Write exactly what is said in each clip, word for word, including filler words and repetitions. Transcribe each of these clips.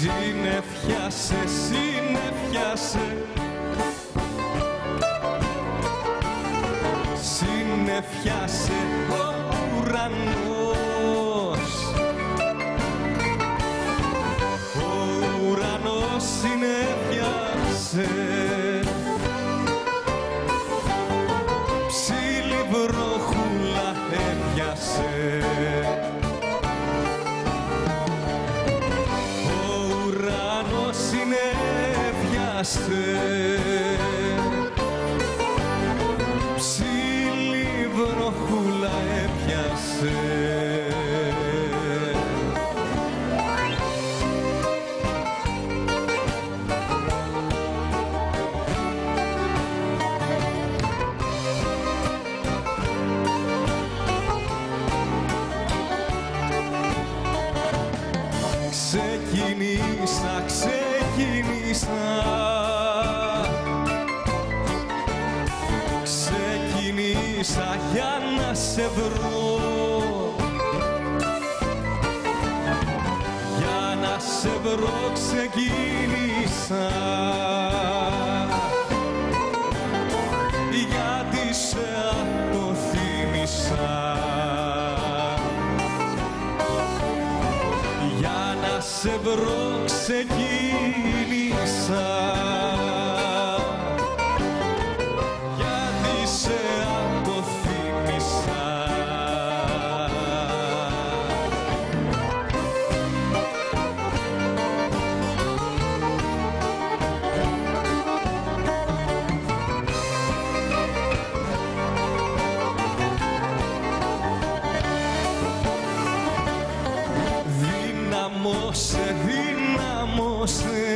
Συννεφιάσε, συννεφιάσε, συννεφιάσε ο ουρανός. Ο ουρανός συννεφιάσε, ψήλη βροχούλα έπιασε. Ψήλη βροχούλα έπιασε. Ξεκινήσα, ξεκινήσα, ξεκινήσα για να σε βρω, για να σε βρω ξεκινήσα, γιατί σε αποθύμησα. Σε βρω ξεκίνησα, γιατί σε αποθύμησα. Δυναμώσε, δυναμώσε,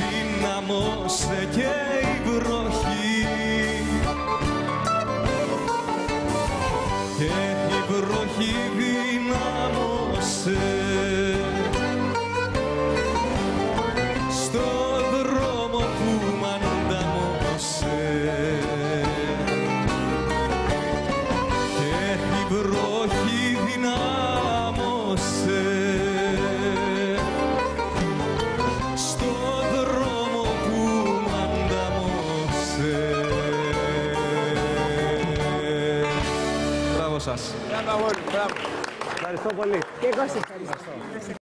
δυναμώσε και η βροχή, και η βροχή δυναμώσε, στο δρόμο που μ' ανταμώσε. Η βροχή δυνάμωσε, στο δρόμο που μ' ανταμώσε. Μπράβο σας. Μπράβο όλοι. Μπράβο. Ευχαριστώ πολύ. Και εγώ σας ευχαριστώ.